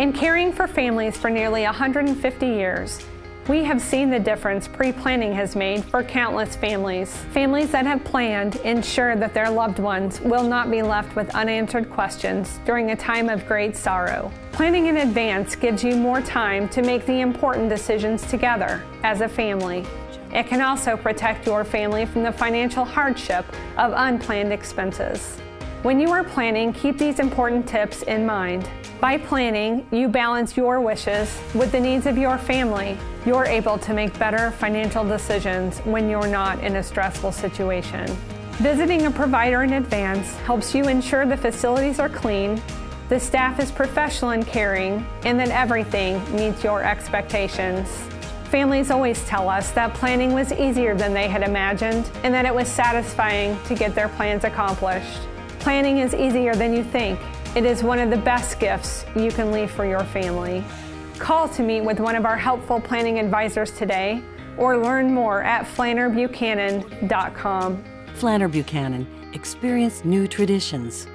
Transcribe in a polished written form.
In caring for families for nearly 150 years, we have seen the difference pre-planning has made for countless families. Families that have planned ensure that their loved ones will not be left with unanswered questions during a time of great sorrow. Planning in advance gives you more time to make the important decisions together as a family. It can also protect your family from the financial hardship of unplanned expenses. When you are planning, keep these important tips in mind. By planning, you balance your wishes with the needs of your family. You're able to make better financial decisions when you're not in a stressful situation. Visiting a provider in advance helps you ensure the facilities are clean, the staff is professional and caring, and that everything meets your expectations. Families always tell us that planning was easier than they had imagined and that it was satisfying to get their plans accomplished. Planning is easier than you think. It is one of the best gifts you can leave for your family. Call to meet with one of our helpful planning advisors today or learn more at flannerbuchanan.com. Flanner Buchanan, experience new traditions.